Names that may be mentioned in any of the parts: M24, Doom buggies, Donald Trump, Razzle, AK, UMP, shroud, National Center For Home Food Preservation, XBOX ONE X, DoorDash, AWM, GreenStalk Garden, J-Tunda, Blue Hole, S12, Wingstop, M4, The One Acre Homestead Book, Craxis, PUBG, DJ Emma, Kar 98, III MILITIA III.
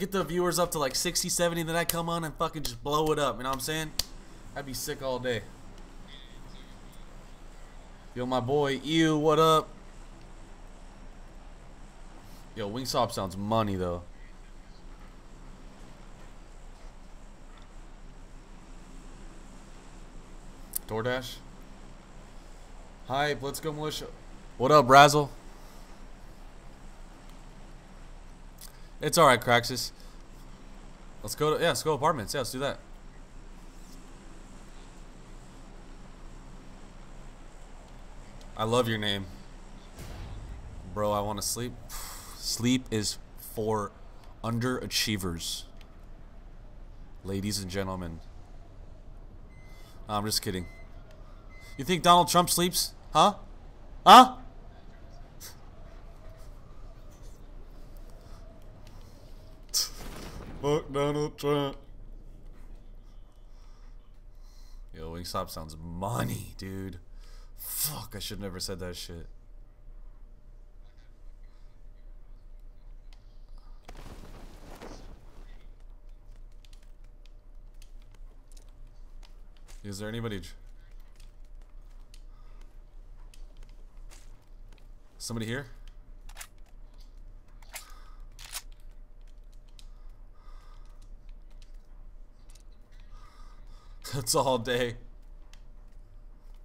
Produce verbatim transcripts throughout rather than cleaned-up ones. Get the viewers up to like sixty, seventy, then I come on and fucking just blow it up, you know what I'm saying? I'd be sick all day. Yo, my boy, Ew, what up? Yo, Wingstop sounds money, though. DoorDash? Hype, let's go, militia. What up, Razzle? It's alright, Craxis. Let's go to, yeah, let's go apartments. Yeah, let's do that. I love your name. Bro, I want to sleep. Sleep is for underachievers. Ladies and gentlemen. No, I'm just kidding. You think Donald Trump sleeps? Huh? Huh? Fuck Donald Trump. Yo, Wingstop sounds money, dude. Fuck, I should never said that shit. Is there anybody? Somebody here? That's all day.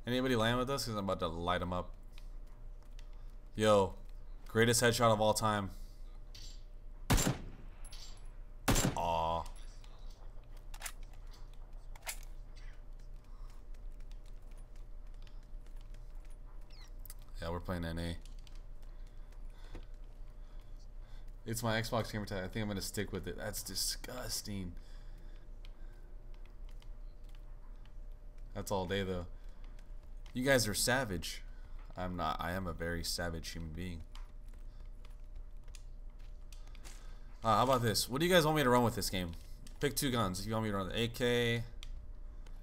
Anybody land with us? Because I'm about to light them up. Yo, greatest headshot of all time. Aw. Yeah, we're playing N A. It's my Xbox gamer tag. I think I'm going to stick with it. That's disgusting. That's all day, though. You guys are savage. I'm not. I am a very savage human being. Uh, how about this? What do you guys want me to run with this game? Pick two guns. If you want me to run the A K,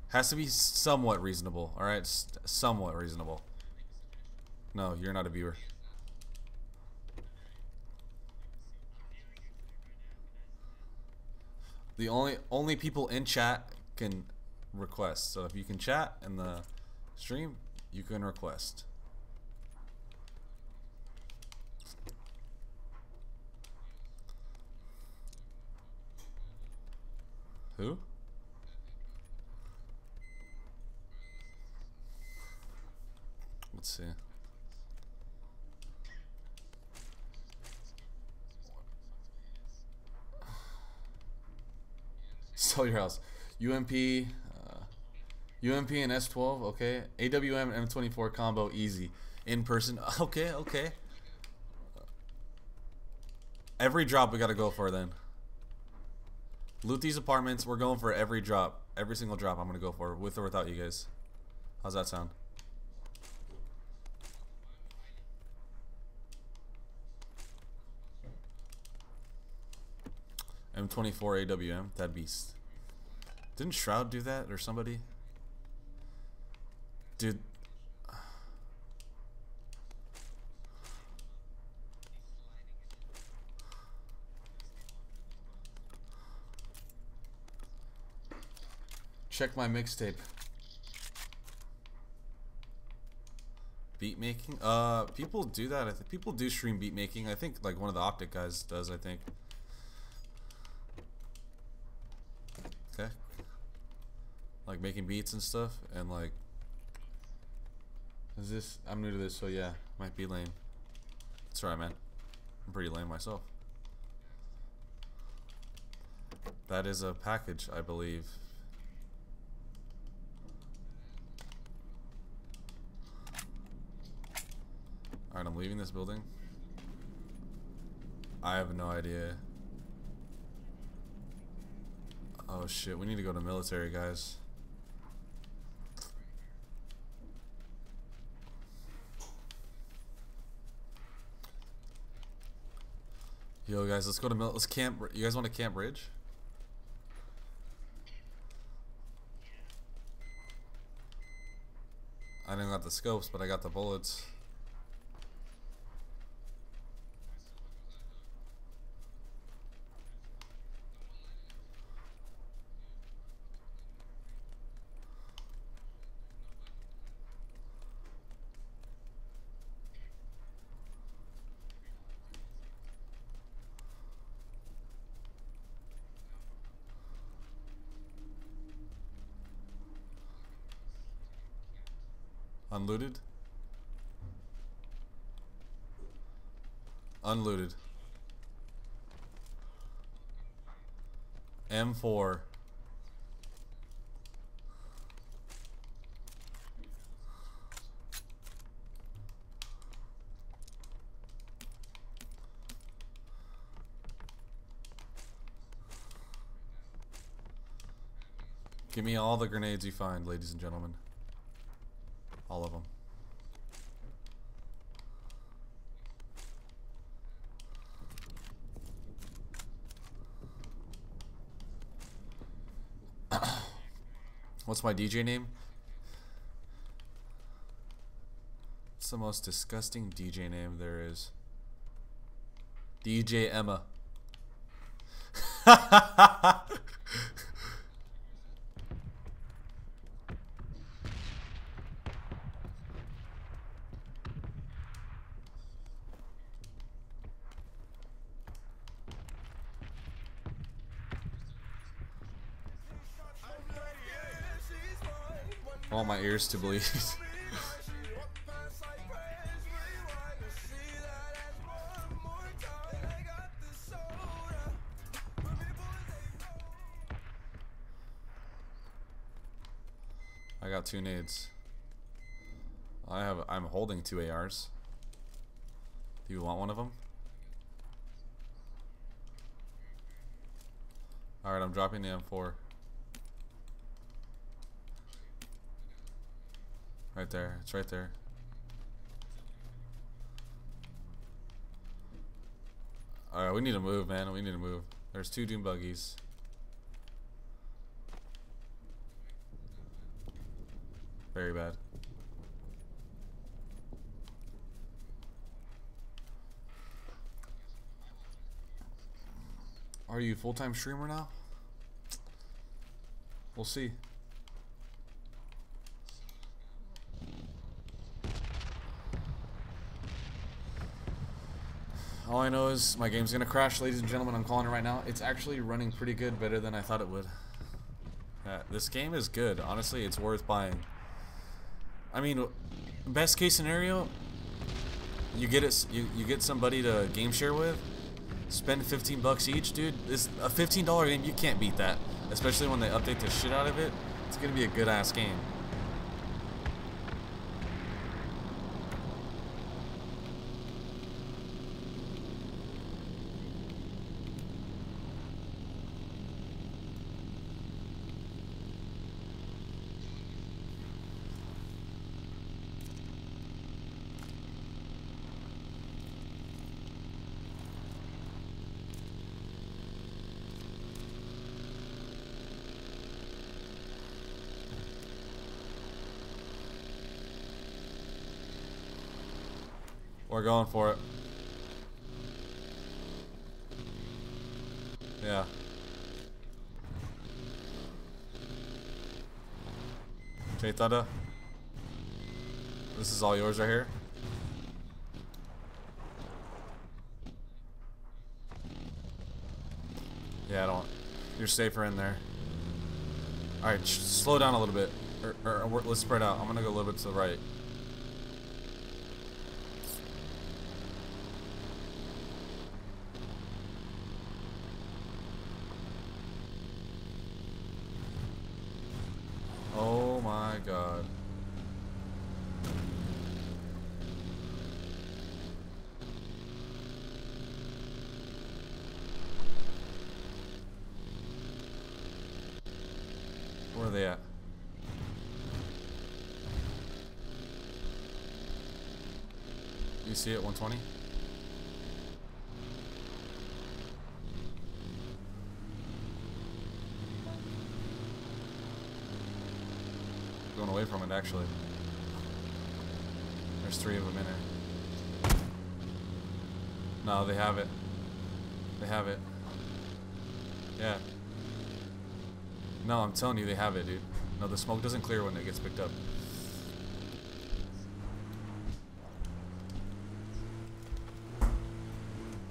has to be somewhat reasonable. All right, S somewhat reasonable. No, you're not a viewer. The only only people in chat can request. So if you can chat in the stream, you can request. Who? Let's see. Sell your house. U M P. U M P and S twelve, okay. A W M and M twenty-four combo, easy. In person, okay, okay. Every drop we gotta go for then. Loot these apartments, we're going for every drop. Every single drop I'm gonna go for, with or without you guys. How's that sound? M twenty-four A W M, that beast. Didn't Shroud do that, or somebody? Dude, check my mixtape. Beat making? Uh, people do that. I think people do stream beat making. I think like one of the Optic guys does. I think. Okay. Like making beats and stuff, and like. Is this? I'm new to this, so yeah, might be lame. That's right, man. I'm pretty lame myself. That is a package, I believe. Alright, I'm leaving this building. I have no idea. Oh shit, we need to go to military, guys. Yo guys, let's go to mil let's camp. You guys want to camp Ridge? I didn't got the scopes, but I got the bullets. Unlooted. Unlooted. M four. Give me all the grenades you find, ladies and gentlemen. All of them. What's my D J name? It's the most disgusting D J name there is. D J Emma. All my ears to bleed. I got two nades. I have. I'm holding two A Rs. Do you want one of them? All right, I'm dropping the M four. Right there, it's right there. Alright, we need to move, man. We need to move. There's two Doom buggies. Very bad. Are you a full-time streamer now? We'll see. All I know is my game's gonna crash, ladies and gentlemen. I'm calling it right now. It's actually running pretty good, better than I thought it would. Uh, this game is good. Honestly, it's worth buying. I mean, best case scenario, you get it. You you get somebody to game share with. Spend fifteen bucks each, dude. This a fifteen dollar game. You can't beat that, especially when they update the shit out of it. It's gonna be a good ass game. We're going for it. Yeah. J-Tunda, this is all yours right here. Yeah, I don't. You're safer in there. All right, slow down a little bit, or, or, or let's spread out. I'm gonna go a little bit to the right. God. Where are they at? You see it, one twenty? Away from it, actually. There's three of them in there. No, they have it. They have it. Yeah. No, I'm telling you, they have it, dude. No, the smoke doesn't clear when it gets picked up.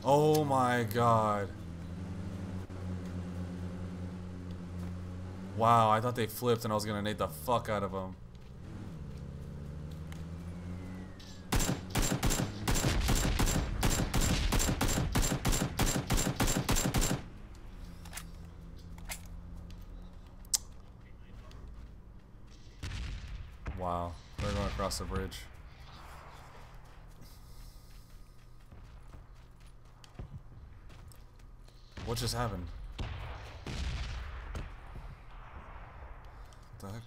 Oh my God. Wow, I thought they flipped and I was gonna nade the fuck out of them. Wow, they're going across the bridge. What just happened? What the heck?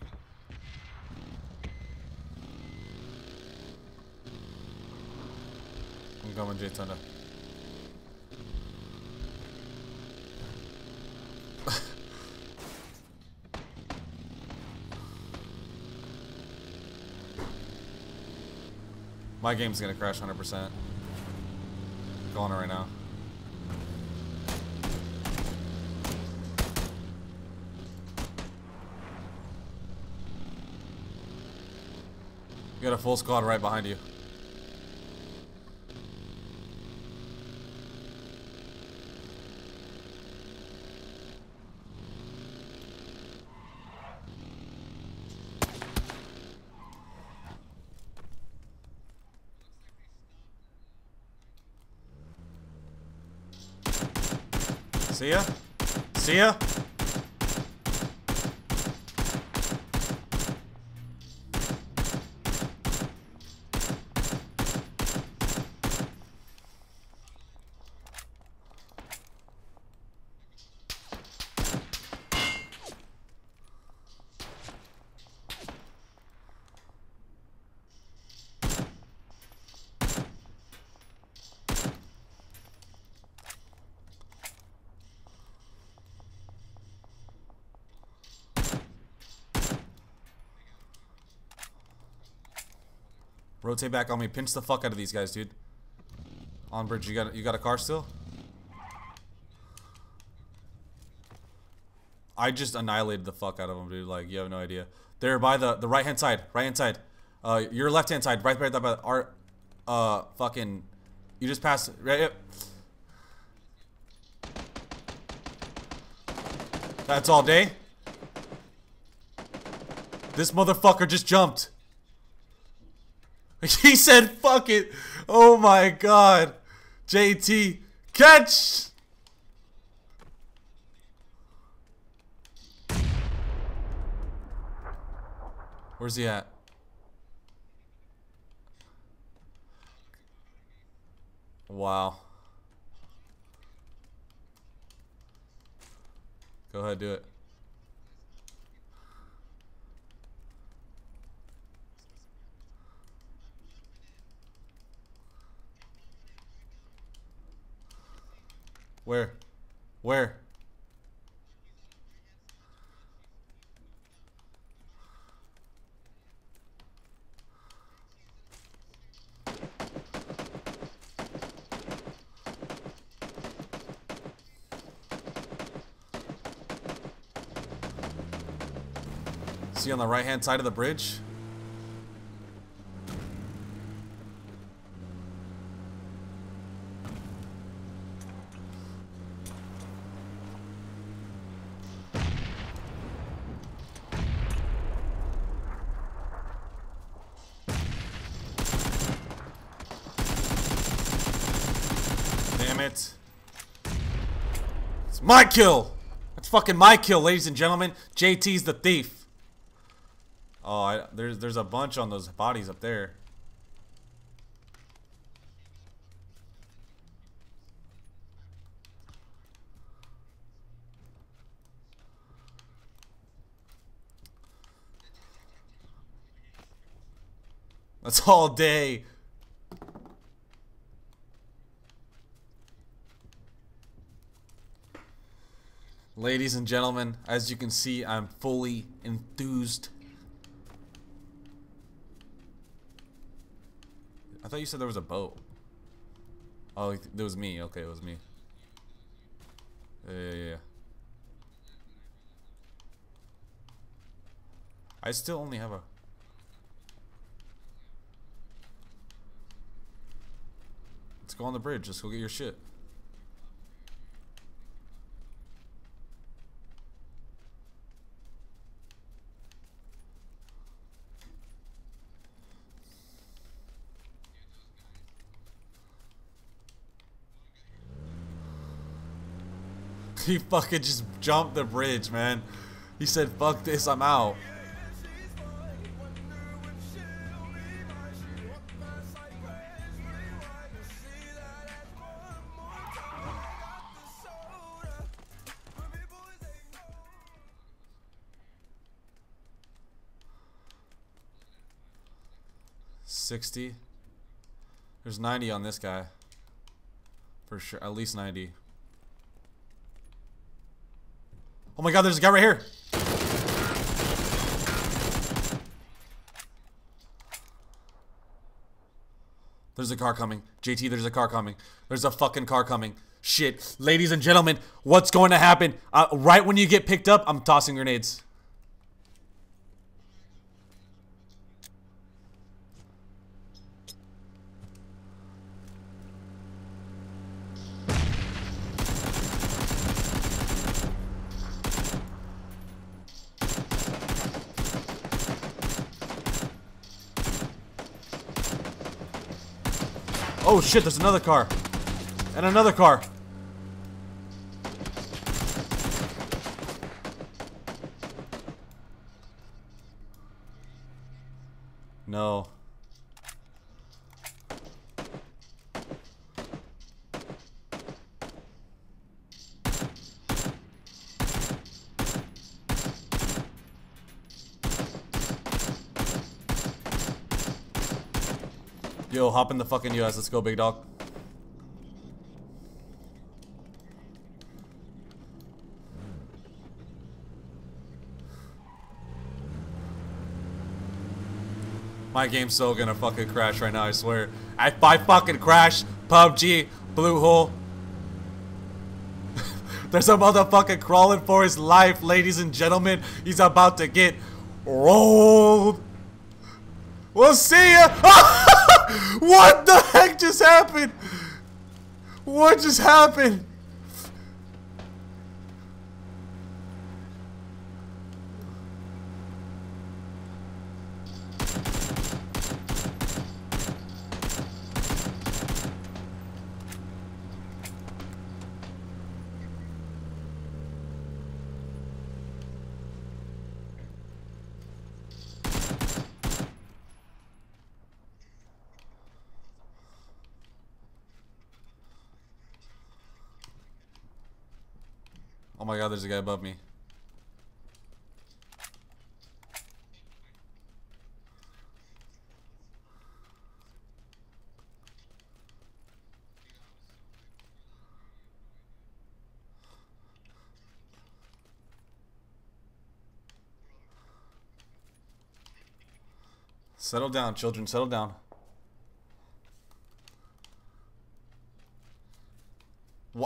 I'm going J-Tunda. My game's gonna crash one hundred percent. Going right now. You got a full squad right behind you. See ya? See ya? Rotate back on me. Pinch the fuck out of these guys, dude. On bridge, you got you got a car still? I just annihilated the fuck out of them, dude. Like, you have no idea. They're by the the right hand side, right hand side. Uh, your left hand side, right, right, right by the art. Uh, fucking, you just passed right. Yep. That's all day. This motherfucker just jumped. He said, fuck it. Oh my god. J T, catch! Where's he at? Wow. Go ahead, do it. Where? Where? See, on the right-hand side of the bridge? My kill! That's fucking my kill, ladies and gentlemen. J T's the thief. Oh, I, there's there's a bunch on those bodies up there. That's all day. Ladies and gentlemen, as you can see, I'm fully enthused. I thought you said there was a boat. Oh, it was me. Okay, it was me. Yeah, yeah, yeah. I still only have a... Let's go on the bridge. Let's go get your shit. He fucking just jumped the bridge, man. He said, fuck this, I'm out. sixty. There's ninety on this guy. For sure, at least ninety. Oh my god, there's a guy right here! There's a car coming. J T, there's a car coming. There's a fucking car coming. Shit. Ladies and gentlemen, what's going to happen? Uh, right when you get picked up, I'm tossing grenades. Oh shit, there's another car. And another car. No. Yo, hop in the fucking U S. Let's go, big dog. My game's so gonna fucking crash right now, I swear. If I fucking crash, P U B G, Blue Hole. There's a motherfucker crawling for his life, ladies and gentlemen. He's about to get rolled. We'll see ya! What the heck just happened? What just happened? Oh my god, there's a guy above me. Settle down, children, settle down.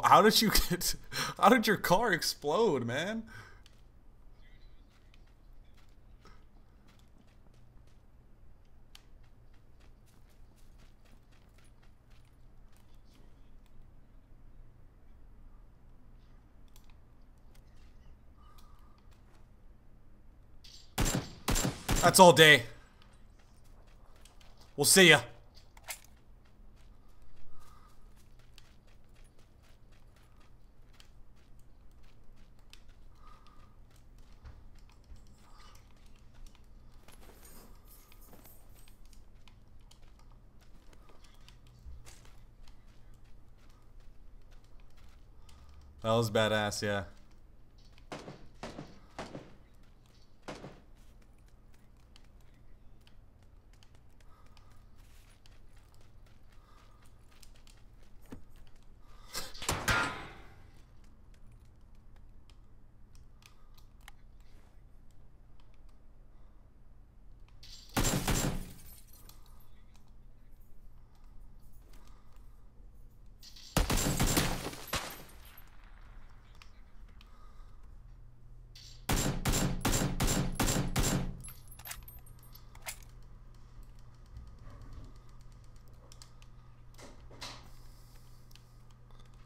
How did you get? How did your car explode, man? That's all day. We'll see ya. That was badass, yeah.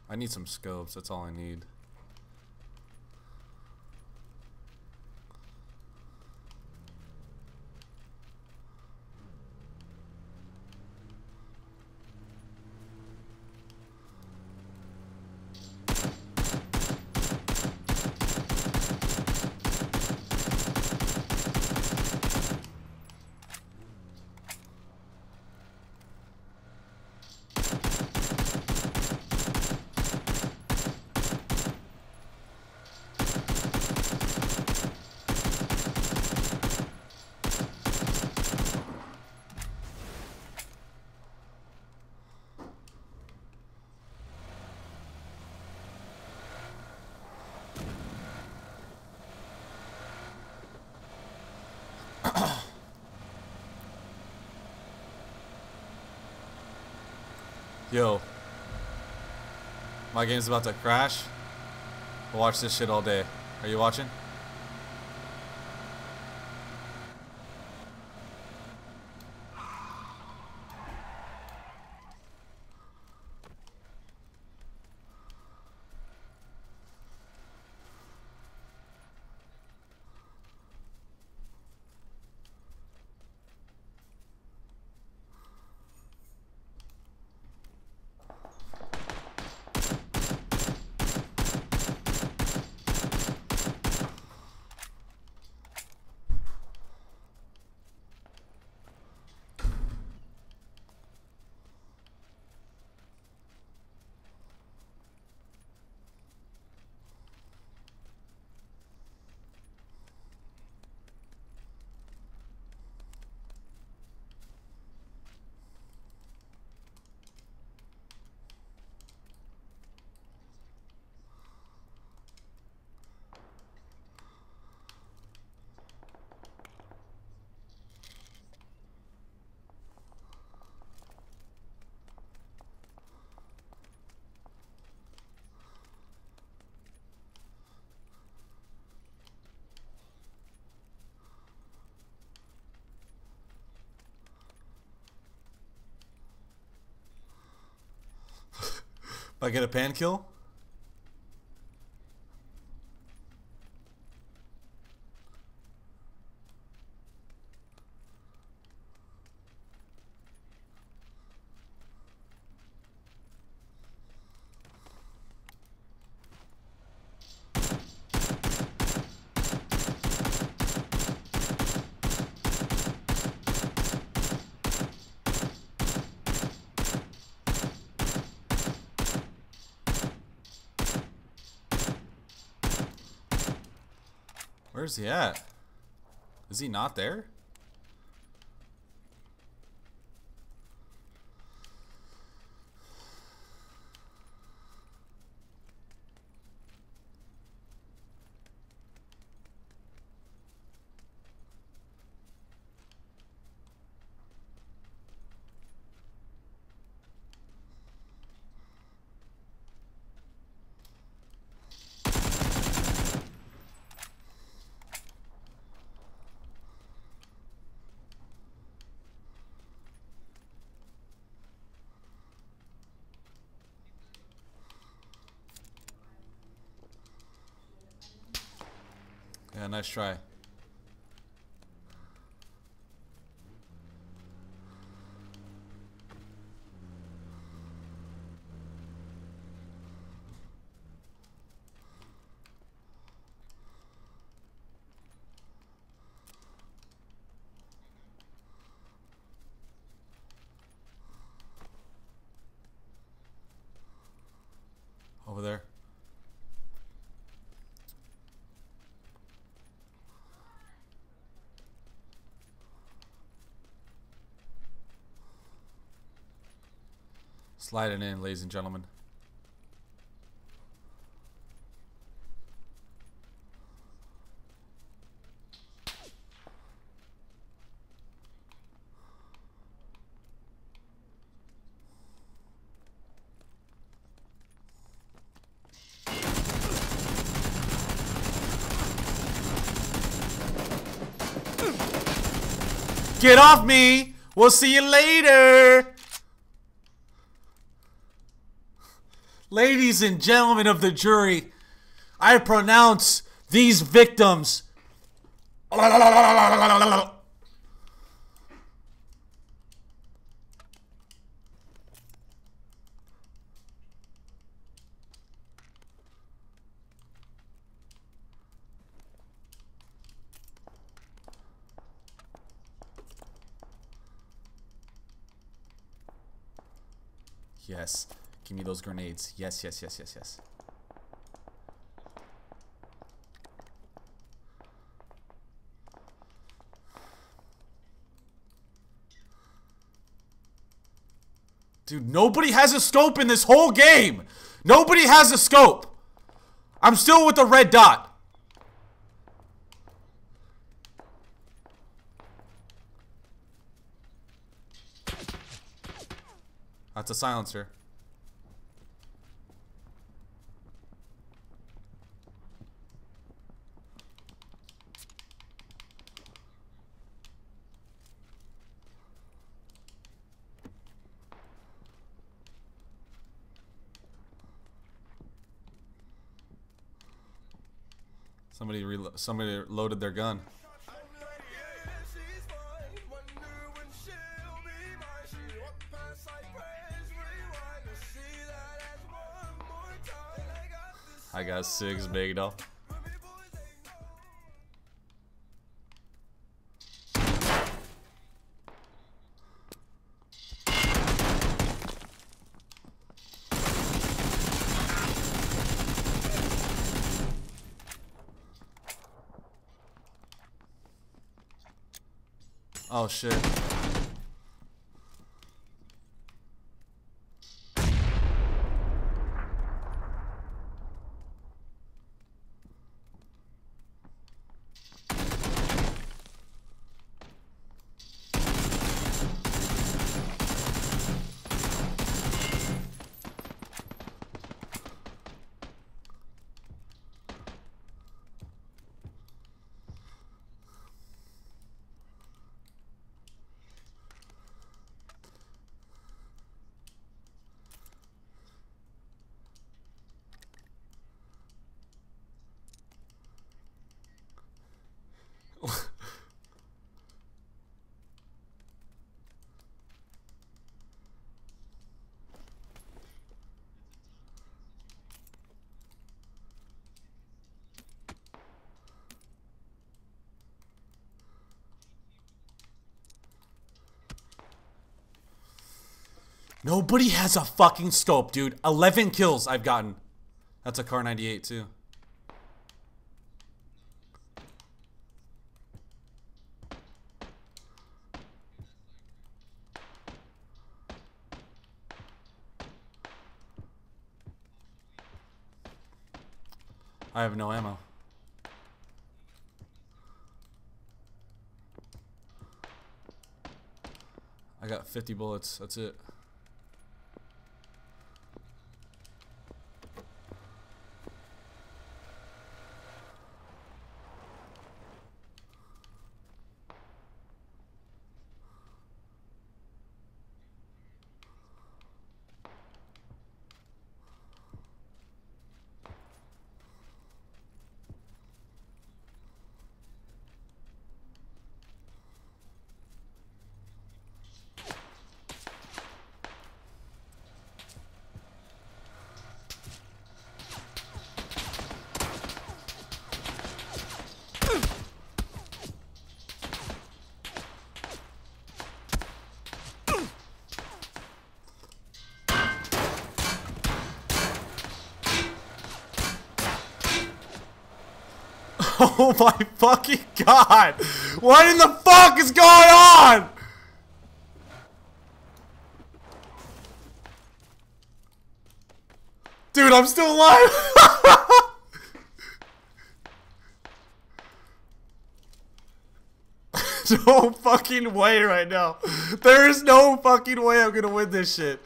I need some scopes, that's all I need. Yo. My game's about to crash. I'll watch this shit all day. Are you watching? If I get a pan kill? Where's he at? Is he not there? Yeah, nice try. Over there. Slide it in, ladies and gentlemen. Get off me! We'll see you later! Ladies and gentlemen of the jury, I pronounce these victims yes. Give me those grenades. Yes, yes, yes, yes, yes. Dude, nobody has a scope in this whole game. Nobody has a scope. I'm still with the red dot. That's a silencer. Somebody relo somebody loaded their gun. I got six big doll. Oh shit. Nobody has a fucking scope, dude. eleven kills I've gotten. That's a Kar ninety-eight, too. I have no ammo. I got fifty bullets. That's it. Oh my fucking god! What in the fuck is going on?! Dude, I'm still alive! No fucking way right now. There is no fucking way I'm gonna win this shit.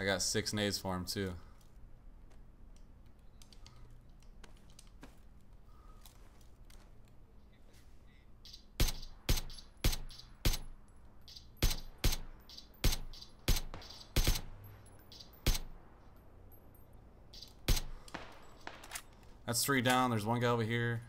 I got six nades for him too. That's three down. There's one guy over here.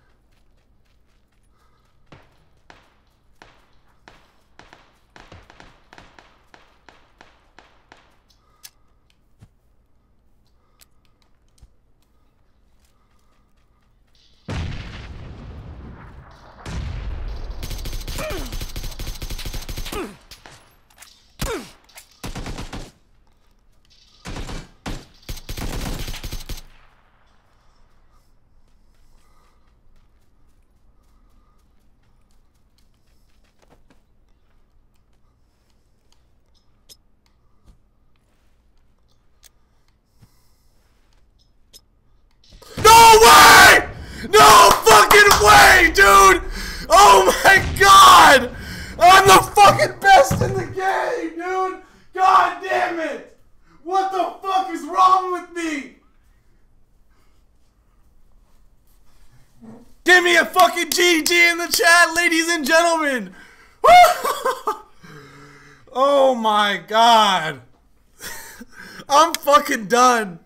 No fucking way, dude! Oh my god! I'm the fucking best in the game, dude! God damn it! What the fuck is wrong with me? Give me a fucking G G in the chat, ladies and gentlemen. Oh my god. I'm fucking done.